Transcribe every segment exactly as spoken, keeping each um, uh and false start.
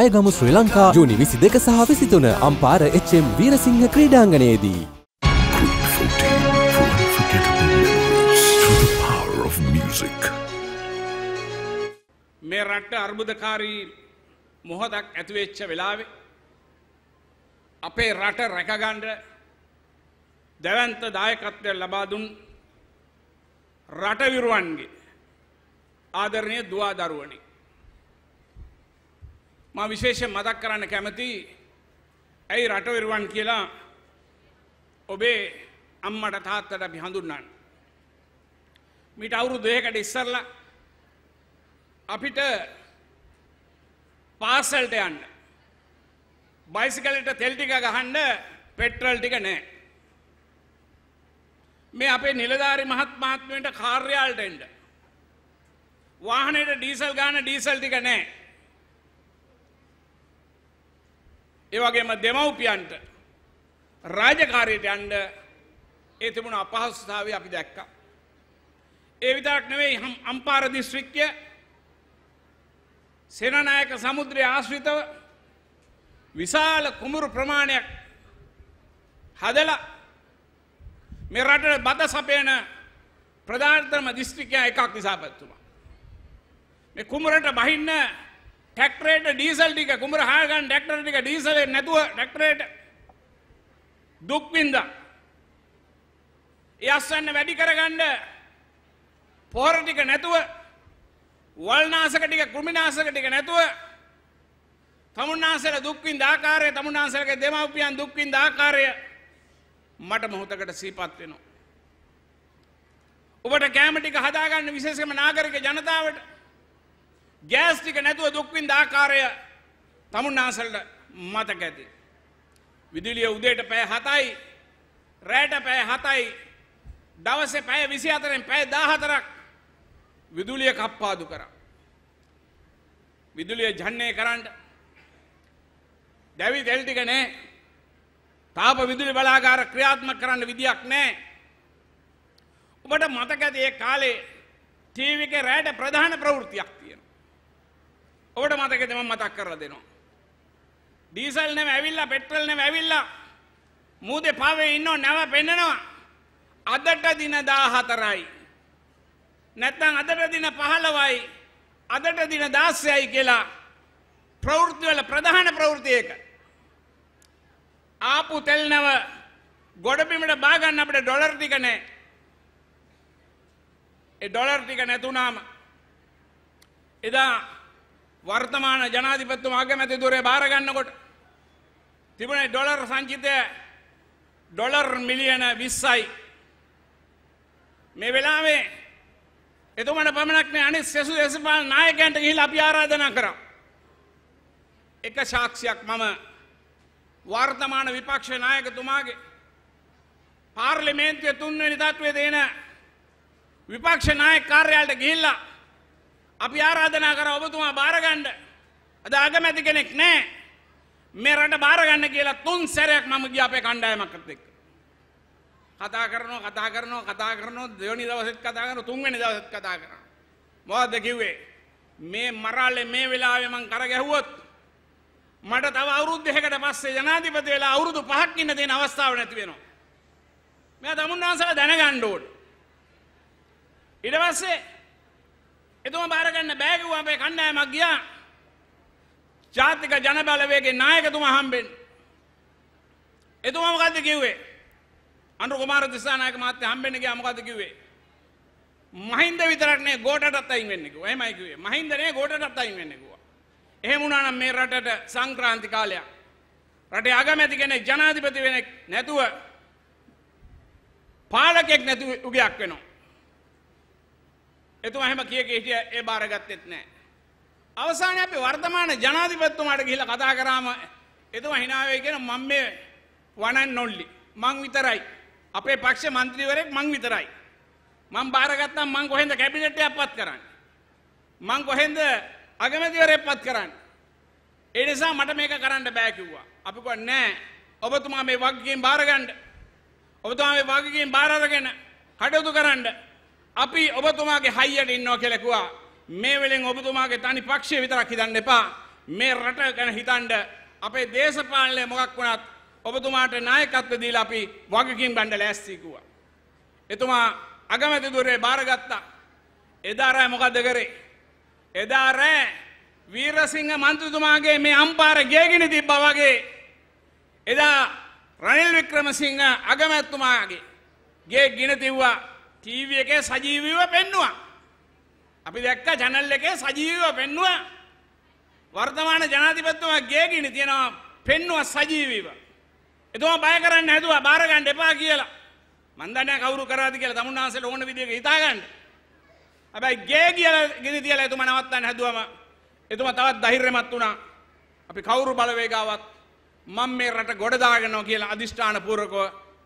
ජයගමු ශ්‍රී ලංකා ජූනි විසිදෙක සහ විසිතුන අම්පාර එච් එම් වීරසිංහ ක්‍රීඩාංගණයේදී. මේ රට අර්බුදකාරී මොහොතක් ඇති වෙච්ච වෙලාවේ අපේ රට රැකගන්න දැවැන්ත දායකත්වය ලබා දුන් රට විරුවන්ගේ ආදරණීය දුවා දරුවනි. माँ विशेष मदक कराने कहमती ऐ राठौरवान किला ओबे अम्मा डथा तड़ा बिहांदुनान मिटाऊरु देह का डिस्सरला अपिट पार्सल टे आंड बाइसिकल इट तेल्टी का गहांड पेट्रोल टिका ने मैं आपे नीलदारी महत्मात्मे इट खार्य आल टेंड वाहने इट डीजल गाने डीजल टिका ने एवगेम देमवपियंट राजकारियट अंड ए तिबुण अपहसुतावे අපි දැක්කා. ඒ විතරක් නෙවෙයි අම්පාර දිස්ත්‍රික්කය සේනානායක සමුද්‍රය ආශ්‍රිතව විශාල කුඹුරු ප්‍රමාණයක් හදලා මේ රටේ බද සපයන ප්‍රධානතම දිස්ත්‍රික්කය එකක් ඉසාපත් තුමා. මේ කුඹරට බහින්න ट्रैक्टरेट डीजल टीक कुमर हागन ट्रैक्टर टीक डीजल नतु ट्रैक्टरेट दुखविंद यासन वेडी करगंड पोर टीक नतु वलनाशक टीक कृमिनाशक टीक नतु तमुनाशक दुखविंद आकारे तमुनाशक देमापियन दुखविंद आकारे मट मोहतकट सीपात वेनो ඔබට කැම ටික හදාගන්න විශේෂම නාගරික ජනතාවට गैस टीक नैतु दुखविंद आकार तमुनाशल मत कहते विदुलिया उदेट पै हताई रेट पै हताई दवसे पै विसी हतर पै दाह तरक विदुलिया कप्पादु करा विदुलिया झन्ने करंट दैवी तेल टीक ने ताप विदुल बलागार क्रियात्मक करंट विधियक ने बट मत कहते काले टीवी के रेट प्रधान प्रवृत्ति ඔබට මතකද මම මතක් කරලා දෙනවා. ඩීසල් නෙමෙයි ඇවිල්ලා පෙට්‍රල් නෙමෙයි ඇවිල්ලා මූදේ පාවේ ඉන්නව නැව පෙන්නනවා. අදට දින දාහතරයි. නැත්නම් අදට දින පහළොවයි. අදට දින දාහයයි කියලා ප්‍රවෘත්ති වල ප්‍රධාන ප්‍රවෘත්ති එක. ආපු තෙල් නව ගොඩබිමට බා ගන්න අපිට ඩොලර් ටික නැහැ. ඒ ඩොලර් ටික නැතුණාම එදා वर्तमान जनाधिपतिम आगमति दूरे बारगन्नकोट तिबुणे डॉलर संचिते डॉलर मिलियन बीसයි मे वेलावे एतुमण पमणक ने अनित सेसु देशपाल नायकयंट ගිහිලා අපි ආරාධනා කරා. එක සාක්ෂියක් මම වර්තමාන විපක්ෂ නායකතුමාගේ පාර්ලිමේන්තුවේ තුන්වෙනි තත්වයේ දෙන විපක්ෂ නායක කාර්යාලයට ගිහිලා අපි ආරාධනා කරා ඔබතුමා බාර ගන්න. අද අගමැති කෙනෙක් නැහැ. මේ රට බාර ගන්න කියලා තුන් සැරයක් මම ගියා අපේ කණ්ඩායමකට එක්ක. කතා කරනවා කතා කරනවා කතා කරනවා දෙවනි දවසෙත් කතා කරනවා තුන්වෙනි දවසෙත් කතා කරනවා. මොකද කිව්වේ මේ මරාලේ මේ වෙලාවේ මං කර ගැහුවොත් මට තව අවුරුදු දෙකකට පස්සේ ජනාධිපති වෙලා අවුරුදු පහක් ඉන්න දෙන අවස්ථාවක් නැති වෙනවා. මම තමුන්නාන්සලා දැනගන්න ඕනේ. ඊට පස්සේ එතුමා බාර ගන්න බෑ කිව්වා. අපේ කණ්ඩායමක් ගියා ජාතික ජනබලවේගයේ නායකතුමා හම්බෙන්න. එතුමා මොකද්ද කිව්වේ? අනුර කුමාර දිසානායක මහත්තයා හම්බෙන්න ගියා. මොකද්ද කිව්වේ? මහින්ද විතරක් නේ ගෝඨටත් අයින් වෙන්න කිව්වා. එහෙමයි කිව්වේ. මහින්ද නේ ගෝඨටත් අයින් වෙන්න කිව්වා. එහෙම වුණා නම් මේ රටට සංක්‍රාන්ති කාලයක්. රටේ අගමැති කෙනෙක් ජනාධිපති වෙනෙක් නැතුව පාලකෙක් නැතුව යුගයක් වෙනවා. එතුමා හැම කීයක හිටිය ඒ බාරගත්තෙත් නැහැ. අවසානයේ අපි වර්තමාන ජනාධිපතිතුමාට ගිහිල්ලා කතා කරාම එතුමා hina වෙයි කියන මම මේ one and only මං විතරයි. අපේ පක්ෂ മന്ത്രിවරයෙක් මං විතරයි. මං බාරගත්තා මං කොහෙන්ද කැබිනට් එකක්වත් කරන්නේ? මං කොහෙන්ද අගමැතිවරයෙක්වත් කරන්නේ? ඒ නිසා මට මේක කරන්න බෑ කිව්වා. අපි කිව්වා නෑ. ඔබතුමා මේ වගකීම් බාරගන්න. ඔබතුමා මේ වගකීම් බාර අරගෙන කටයුතු කරන්න. අපි ඔබතුමාගේ හයියට ඉන්නවා කියලා කිව්වා. මේ වෙලෙන් ඔබතුමාගේ තනි පක්ෂය විතරක් හිතන්න එපා. මේ රට ගැන හිතන්න අපේ දේශපාලනය මොකක් වුණත් ඔබතුමාට නායකත්ව දීලා අපි වගකීම් ගන්න ලෑස්ති ගුවා. එතුමා අගමැතිදුරේ බාරගත්තා. එදා රෑ මොකද කරේ? එදා රෑ වීරසිංහ මන්ත්‍රීතුමාගේ මේ අම්පාර ගේගෙන තිබ්බා වගේ එදා රනිල් වික්‍රමසිංහ අගමැතිතුමාගේ ගේ ගින තිබ්වා. ටීවී එකේ සජීවීව පෙන්නුවා. අපි දැක්ක channel එකේ සජීවීව පෙන්නුවා. वर्तमान जनाधिपतिमा गेगिन तीयना पेन्नुवा सजीवीव एतुमा बय करन्न हदुवा बार गන්න එපා කියලා මන් දන්නේ කවුරු කරාද කියලා තමුන්නාන්සෙල ඕන විදියක හිතා ගන්න. හැබැයි ගේ කියලා ගිනි තියලා එතුමා නවත්තන්න හදුවම එතුමා තවත් ධෛර්යමත් වුණා. අපි කවුරු බලවේගාවත් මම මේ රට ගොඩ දාගෙනවා කියලා අදිෂ්ඨාන පූර්වකව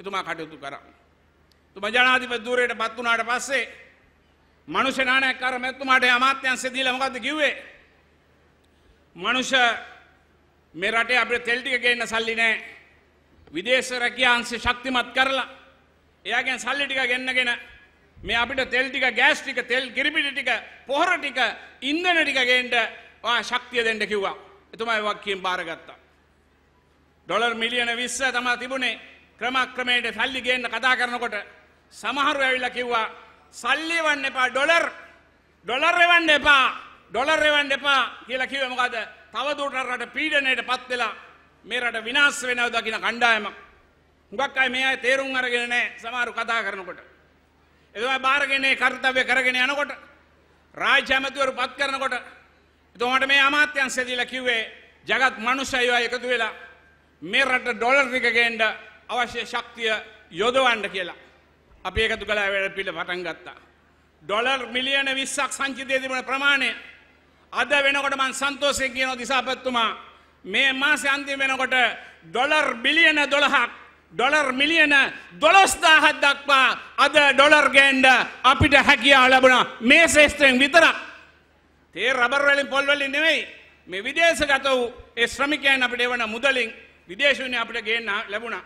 එතුමා කටයුතු කරා. එතුමා ජනාධිපති ධූරයටපත් වුණාට පස්සේ මනුෂ්‍ය නායකකාර මෙතුමාට අමාත්‍යංශය දීලා මොකද්ද කිව්වේ? मनुष्य मेराटे अपने तेलटी के सली ने विदेश रखियांशे शक्ति मत करला याके सली टीका गेन गेन मैं अपने तेलटी का गैस टीका तेल गिरबिटी टीका पोहर टीका इंधन टीका गेंद वहाँ शक्ति दें क्यों तुम्हें वाक्य बारगत्ता डॉलर मिलियन विस्स तम तिबुने क्रमक्रमेण सली गेन कथा करना कोट समाहर वेला क्यों सली वन पा डॉलर डॉलर वन पा डॉलर रेवंड एपा කියලා කිව්වේ මොකද? තව දුරට රට පීඩණයටපත් වෙලා මේ රට විනාශ වෙනවා දකින්න කණ්ඩායමක්. හුඟක් අය මේ අය තේරුම් අරගෙන නැහැ සමහරව කතා කරනකොට. එතුමා බාරගෙන ඒ කාර්යය කරගෙන යනකොට රාජ්‍ය ඇමතිවරු පත් කරනකොට එතුමාට මේ අමාත්‍යංශය දීලා කිව්වේ జగත් මනුෂ්‍යයව එකතු වෙලා මේ රට ඩොලර් ටික ගේන්න අවශ්‍ය ශක්තිය යොදවන්න කියලා. අපි එකතු කළා වැඩ පිළ පටන් ගත්තා. ඩොලර් මිලියන විස්සක් සංචිතයේ තිබුණ ප්‍රමාණය අද වෙනකොට මම සන්තෝෂයෙන් කියනවා දිසාපතිතුමා මේ මාසේ අන්තිම වෙනකොට ඩොලර් බිලියන දොළහක් ඩොලර් මිලියන දොළොස්දහස් දක්වා අද ඩොලර් ගේන්න අපිට හැකියාව ලැබුණා මේ ශේෂ්ත්‍රයෙන් විතරක්. තේ රබර් වලින් පොල් වලින් නෙවෙයි මේ විදේශගත වූ ඒ ශ්‍රමිකයන් අපිට එවන මුදලින් විදේශුනේ අපිට ගේන්න ලැබුණා.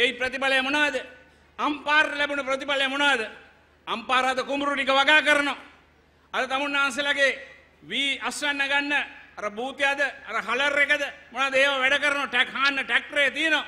ඒ ප්‍රතිඵලය මොනවාද? අම්පාර ලැබුණ ප්‍රතිඵලය මොනවාද? අම්පාර අද කුඹුරු ටික වගා කරනවා. අද තමුන්නාන්සලගේ වී අස්වැන්න ගන්න අර භූතයද අර හලර් එකද මොනවද ඒව වැඩ කරනවා. ටැක් හාන්න ට්‍රැක්ටරේ තියෙනවා.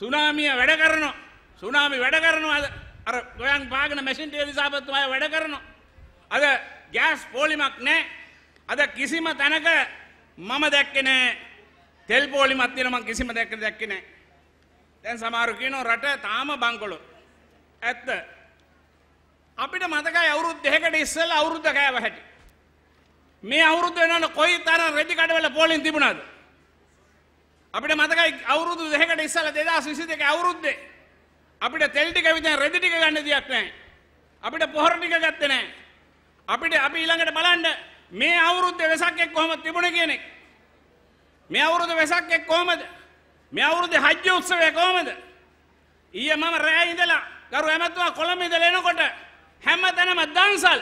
සුනාමිය වැඩ කරනවා. සුනාමි වැඩ කරනවා. අද අර ගොයන් පාගන මැෂින් ටික දිසාපත්තුමා වැඩ කරනවා. අද ගෑස් පොලිමක් නැහැ. අද කිසිම තැනක මම දැක්කේ නැහැ තෙල් පොලිමක් තියෙන මම කිසිම දැක්කේ දැක්කේ නැහැ. දැන් සමහරව කියනවා රට තාම බංකොලොත්. ඇත්ත. අපිට මතකයි අවුරුදු දෙකකට ඉස්සෙල්ලා අවුරුද්ද කෑව හැටි. මේ අවුරුද්ද වෙනකොට කොයි තරම් රෙදි කඩවල පොලින් තිබුණාද? අපිට මතකයි අවුරුදු දෙකකට ඉස්සෙල්ලා දෙදාස් විසි දෙක අවුරුද්දේ අපිට තෙල් ටික විතර රෙදි ටික ගන්න දෙයක් නැහැ. අපිට පොහොර ටික ගත්තේ නැහැ. අපිට අපි ඊළඟට බලන්න මේ අවුරුද්දේ වෙසක් එක් කොහොමද තිබුණේ කියන එක. මේ අවුරුද්දේ වෙසක් එක් කොහොමද? මේ අවුරුද්දේ හජ්ජ උත්සවය කොහොමද? ඊයේ මම රෑ ඉඳලා ගරු ඇමතුමා කොළඹ ඉඳලා එනකොට හැම තැනම දන්සල්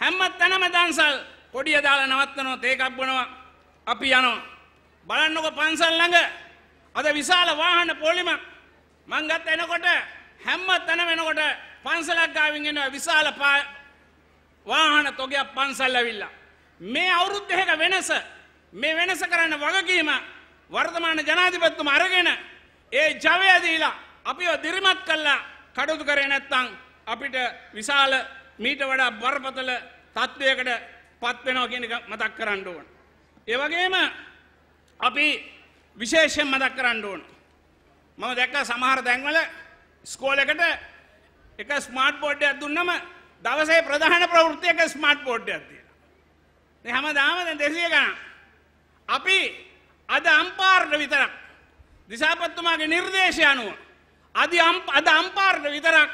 හැම තැනම දන්සල් කොඩිය දාලා නවත්තනවා තේ කප්පනවා අපි යනවා. බලන්නකෝ පන්සල් ළඟ අද විශාල වාහන පොලිමක්. මං ගත්ත එනකොට හැම තැනම එනකොට පන්සලක් ගාවින් එනවා විශාල වාහන තොගයක් පන්සල් ඇවිල්ලා. මේ අවුරුදු දෙකක වෙනස මේ වෙනස කරන්න වගකීම වර්තමාන ජනාධිපතිතුමා අරගෙන ඒ ජවය දීලා අපිව දිරිමත් කළා. කඩතු කරේ නැත්නම් අපිට විශාල මීට වඩා බරපතල තත්වයකට පත් වෙනවා කියන එක මතක් කරන්න ඕන. ඒ වගේම අපි විශේෂයෙන් මතක් කරන්න ඕන. මම දැක්කා සමහර තැන්වල ඉස්කෝලේකට එක ස්මාර්ට් බෝඩ් එකක් දුන්නම දවසේ ප්‍රධාන ප්‍රවෘත්තියක ස්මාර්ට් බෝඩ් එකක් තියලා. මේ හැමදාම දැන් දෙසිය ගණන්. අපි අද අම්පාරට විතරක් දිසාපතිතුමාගේ නිර්දේශය අනුව අද අද අම්පාරට විතරක්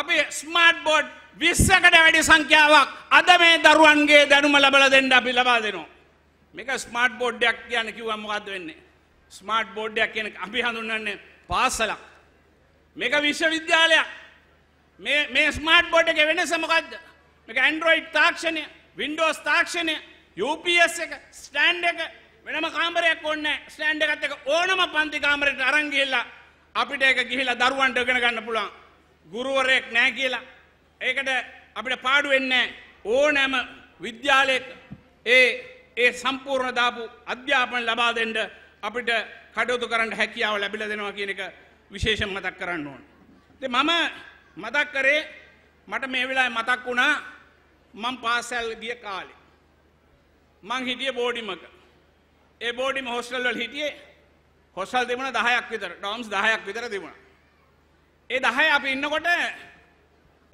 අපි ස්මාර්ට් බෝඩ් විස්සකට වැඩි සංඛ්‍යාවක් අද මේ දරුවන්ගේ දැනුම ලබා දෙන්න අපි ලබා දෙනවා. මේක ස්මාර්ට් බෝඩ් එකක් කියන්නේ කිව්වම මොකද්ද වෙන්නේ? ස්මාර්ට් බෝඩ් එකක් කියන්නේ අපි හඳුන්වන්නේ පාසලක්. මේක විශ්වවිද්‍යාලයක්. මේ මේ ස්මාර්ට් බෝඩ් එකේ වෙනස මොකද්ද? මේක Android තාක්ෂණය, Windows තාක්ෂණය, යූ පී එස් එක, ස්ටෑන්ඩ් එක වෙනම කාමරයක් ඕනේ නැහැ. ස්ටෑන්ඩ් එකත් එක ඕනම පන්ති කාමරයකට අරන් ගිහිල්ලා අපිට ඒක ගිහිල්ලා දරුවන්ට ඉගෙන ගන්න පුළුවන්. ගුරුවරයෙක් නැහැ කියලා ඒකට අපිට පාඩු වෙන්නේ ඕනෑම විද්‍යාලයක ඒ ඒ සම්පූර්ණ දාපු අධ්‍යාපන ලබා දෙන්න අපිට කටයුතු කරන්න හැකියාව ලැබිලා දෙනවා කියන එක විශේෂයෙන් මතක් කරන්න ඕන. ඉතින් මම මතක් කරේ මට මේ වෙලාවේ මතක් වුණා මම පාසල් ගිය කාලේ මං හිටියේ බෝඩිමක. ඒ බෝඩිම හොස්ටල් වල හිටියේ හොස්ටල් තිබුණා දහයක් විතර. ඩෝම්ස් දහයක් විතර තිබුණා. ඒ දහය අපි ඉන්නකොට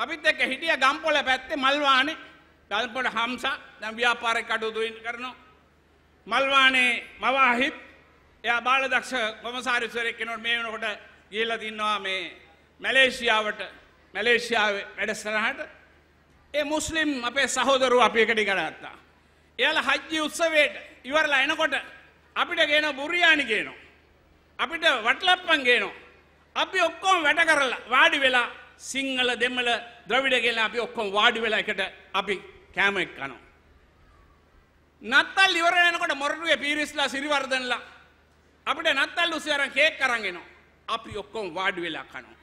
අපිත් එක්ක හිටියා ගම්පොළ පැත්තේ මල්වානේ. ගම්පොළ හම්සා දැන් ව්‍යාපාරේ කටයුතු කරනවා. මල්වානේ මවාහිත් එයා බාලදක්ෂ කොමසාරිස්වරයෙක් කෙනෙක් මේ වෙනකොට ගිහිල්ලා තින්නවා මේ මැලේසියාවට මැලේසියාවේ වැඩසටහනට. ඒ මුස්ලිම් අපේ සහෝදරෝ අපි එකට ගරාත්තා. එයාලා හජ්ජි උත්සවයට ඉවරලා එනකොට අපිට ගේන බුරියානි ගේනවා. අපිට වටලප්පන් ගේනවා. අපි ඔක්කොම වැඩ කරලා වාඩි වෙලා සිංහල දෙමළ ද්‍රවිඩ කියලා අපි ඔක්කොම වාඩි වෙලා එකට අපි කෑම එක කනවා. නත්තල් ඉවර වෙනකොට මොරළුවේ පීරිස්ලා සිරිවර්ධනලා අපිට නත්තල් උසි අරන් කේක් අරන් එනවා. අපි ඔක්කොම වාඩි වෙලා කනවා.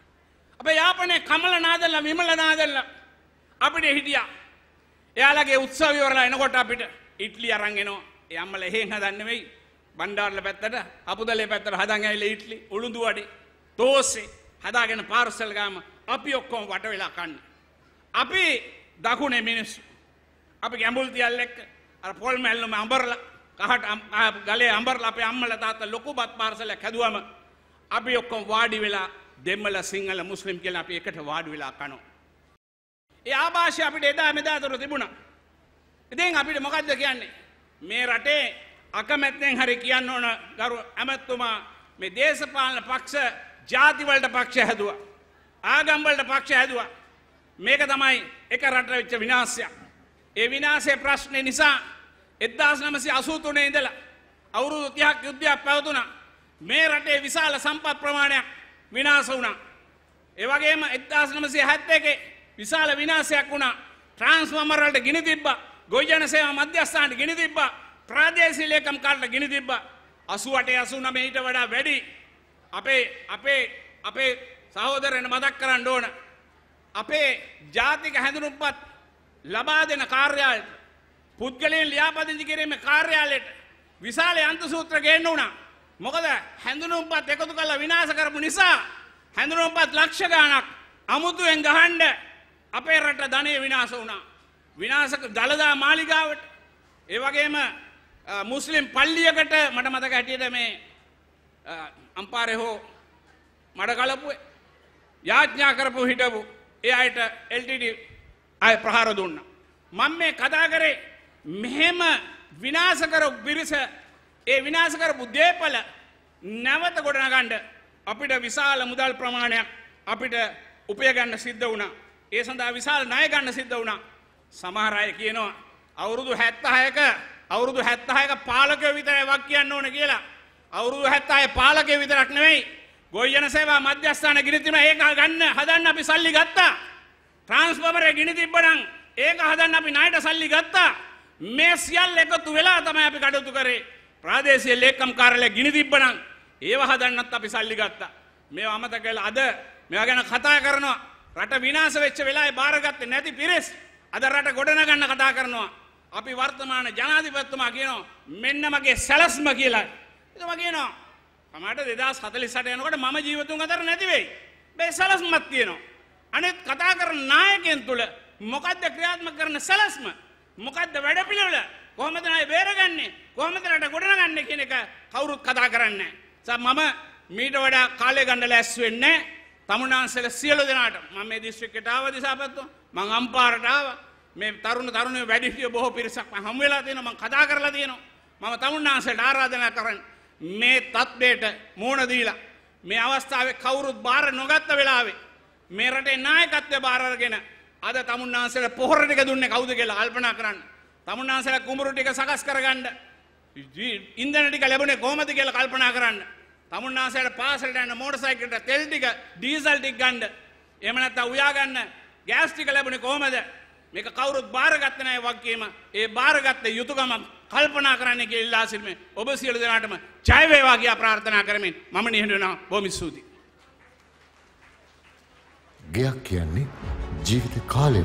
අපේ යාපනයේ කමල නාදල්ලා විමල නාදල්ලා අපිට හිටියා. එයාලගේ උත්සව ඉවරලා එනකොට අපිට ඉට්ලි අරන් එනවා. ඒ අම්මලා එහෙන් හදන්නේ වෙයි. බණ්ඩාරල පැත්තට අපුදලේ පැත්තට හදන් ඇවිල්ලා ඉට්ලි උළුඳු වඩේ තෝසේ හදාගෙන පාර්සල් ගාම අපි ඔක්කොම වට වෙලා කන්නේ. අපි දකුණේ මිනිස්සු. අපි ගැඹුල් තියල් එක්ක අර පොල් මැල්ලම අඹරලා කහට ගලේ අඹරලා අපේ අම්මලා තාත්තා ලොකු බත් පාර්සලයක් හැදුවම අපි ඔක්කොම වාඩි වෙලා දෙමළ සිංහල මුස්ලිම් කියලා අපි එකට වාඩි වෙලා කනවා. ඒ ආభాෂය අපිට එදා මෙදා අතර තිබුණා. ඉතින් අපිට මොකද්ද කියන්නේ? මේ රටේ අකමැත්තෙන් හරි කියන්න ඕන ගරු ඇමතුමා මේ දේශපාලන පක්ෂ ජාතිවලට පක්ෂ හැදුවා. ආගම් වලට පක්ෂ හැදුවා. මේක තමයි එක රටට වෙච්ච විනාශය. ඒ විනාශයේ ප්‍රශ්නේ නිසා එක්දාස් නවසිය අසූ තුනේ ඉඳලා අවුරුදු තිහක් යුද්ධයක් පැවතුණා. මේ රටේ විශාල සම්පත් ප්‍රමාණයක් විනාශ වුණා. ඒ වගේම එක්දාස් නවසිය හැත්තෑ එකේ විශාල විනාශයක් වුණා. ට්‍රාන්ස්ෆෝමර් වලට ගිනි තිබ්බා. ගොවිජන සේවා මධ්‍යස්ථානට ගිනි තිබ්බා. ප්‍රාදේශීය ලේකම් කාර්යාලයට ගිනි තිබ්බා. අසූ අටේ අසූ නවයේ ඊට වඩා වැඩි. අපේ අපේ අපේ සහෝදරයන් මතක් කරන්න ඕන අපේ ජාතික හැඳුනුම්පත් ලබා දෙන කාර්යාලයට පුද්ගලයන් ලියාපදිංචි කිරීමේ කාර්යාලයට විශාල යන්ත්‍ර සූත්‍ර ගේන්න උනා. මොකද හැඳුනුම්පත් එකතු කරලා විනාශ කරපු නිසා හැඳුනුම්පත් ලක්ෂ ගණනක් අමුතුවෙන් ගහන්න අපේ රට ධනෙ විනාශ වුණා. විනාශක දළදා මාලිගාවට ඒ වගේම මුස්ලිම් පල්ලියකට මට මතක හැටියට මේ අම්පාරේ හෝ මඩ කලපුවේ යාඥා කරපු හිටපු ඒ අයට එල් ටී ඩී අය ප්‍රහාර දුන්නා. මම මේ කතා කරේ මෙහෙම විනාශ කරපු බිරිස ඒ විනාශ කරපු දේපල නැවත ගොඩනගන්න අපිට විශාල මුදල් ප්‍රමාණයක් අපිට උපය ගන්න සිද්ධ වුණා. ඒ සඳහා විශාල ණය ගන්න සිද්ධ වුණා. සමහර අය කියනවා අවුරුදු හැත්තෑයක අවුරුදු හැත්තෑයක පාලකයෝ විතරයි වක් කියන්න ඕන කියලා. අවුරුදු හැත්තෑයේ පාලකයෝ විතරක් නෙවෙයි ගොවිජන සේවා මධ්‍යස්ථාන ගිනි තිබුණා. ඒක ගන්න හදන්න අපි සල්ලි ගත්තා. ට්‍රාන්ස්ෆෝමරේ ගිනි තිබ්බනම් ඒක හදන්න අපි ණයට සල්ලි ගත්තා. මේ සියල්ල එකතු වෙලා තමයි අපි කටයුතු කරේ. ප්‍රාදේශීය ලේකම් කාර්යාලය ගිනි තිබ්බනම් ඒව හදන්නත් අපි සල්ලි ගත්තා. මේව අමතක කරලා අද මේවා ගැන කතා කරනවා. රට විනාශ වෙච්ච වෙලාවේ බාරගත්තේ නැති පිරිස් අද රට ගොඩනගන්න කතා කරනවා. අපි වර්තමාන ජනාධිපතිතුමා කියනවා මෙන්න මගේ සැලැස්ම කියලා. එතුමා කියනවා මට දෙදාස් හතළිස් අට යනකොට මම ජීවතුන් අතර නැති වෙයි. මේ සැලැස්මක් තියෙනවා. අනිත් කතා කරන නායකයන් තුල මොකද්ද ක්‍රියාත්මක කරන සැලැස්ම? මොකද්ද වැඩපිළිවෙල? කොහොමද ණය බේරගන්නේ? කොහොමද රට ගොඩනගන්නේ කියන එක කවුරුත් කතා කරන්නේ නැහැ. මම මීට වඩා කාලය ගන්න ලෑස්ති වෙන්නේ නැහැ. තමුන්නාන්සල සියලු දෙනාට මම මේ දිස්ත්‍රික්කයට ආව දිසාපැත්තෝ මම අම්පාරට ආවා. මේ තරුණ තරුණියෝ වැඩිහිටියෝ බොහෝ පිරිසක් මම හම් වෙලා තියෙනවා. මම කතා කරලා තියෙනවා. මම තමුන්නාන්සලට ආරාධනා කරන්නේ මේ තත්ත්වයට මුහුණ දීලා මේ අවස්ථාවේ කවුරුත් බාර නොගත්ත වෙලාවේ මේ රටේ නායකත්වය බාර අරගෙන අද තමුන්නාන්සලට පොහොර ටික දුන්නේ කවුද කියලා කල්පනා කරන්න. තමුන්නාන්සල කුඹුරු ටික සකස් කරගන්න ඉන්ධන ටික ලැබුණේ කොහොමද කියලා කල්පනා කරන්න. තමුන්නාන්සලට පාසලට යන මෝටර් සයිකලට තෙල් ටික ඩීසල් ටික ගන්න එහෙම නැත්නම් උයා ගන්න ගෑස් ටික ලැබුණේ කොහොමද? මේක කවුරුත් බාරගත්තේ නැහැ වගේම ඒ බාරගත්ත යුතුයකම කල්පනා කරන්න කියලා ඉල්ලා සිටින්නේ ඔබ සියලු දෙනාටම ජය වේවා කියා ප්‍රාර්ථනා කරමින් මම නිහඬ වෙනවා. බොහොම ස්තුතියි. ගයක් කියන්නේ ජීවිත කාලය